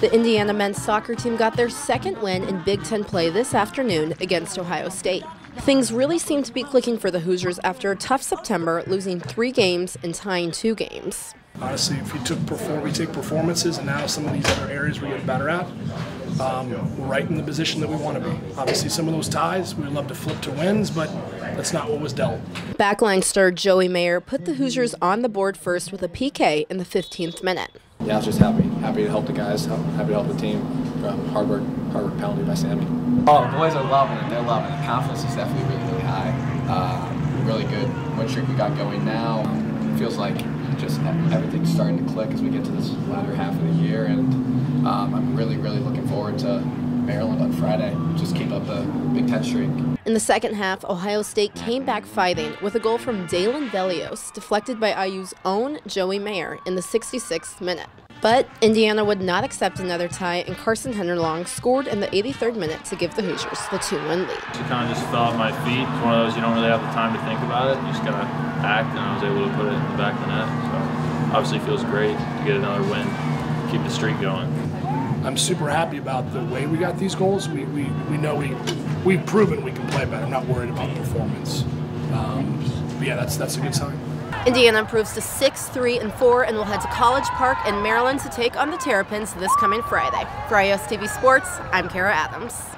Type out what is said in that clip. The Indiana men's soccer team got their second win in Big Ten play this afternoon against Ohio State. Things really seem to be clicking for the Hoosiers after a tough September, losing 3 games and tying 2 games. Honestly, if we take performances and now some of these other areas we're getting better at, we're right in the position that we want to be. Obviously, some of those ties, we love to flip to wins, but that's not what was dealt. Backline star Joey Mayer put the Hoosiers on the board first with a PK in the 15th minute. Yeah, I was just happy to help the guys, happy to help the team from hard work penalty by Sammy. Oh, the boys are loving it. They're loving it. Confidence is definitely really, really high. Really good win streak we got going now. It feels like just everything's starting to click as we get to this latter half of the year, and I'm really, really looking forward to Maryland on Friday. Just keep up the Big Ten streak. In the second half, Ohio State came back fighting with a goal from Dalen Delios, deflected by IU's own Joey Mayer in the 66th minute. But Indiana would not accept another tie, and Karsen Henderlong scored in the 83rd minute to give the Hoosiers the 2-1 lead. It kind of just fell off my feet. It's one of those you don't really have the time to think about it. You just gotta act, and I was able to put it in the back of the net. So obviously, it feels great to get another win, keep the streak going. I'm super happy about the way we got these goals. We know we've proven we can play better. I'm not worried about performance. But yeah, that's a good sign. Indiana improves to 6-3-4 and will head to College Park in Maryland to take on the Terrapins this coming Friday. For IUSTV Sports, I'm Kara Adams.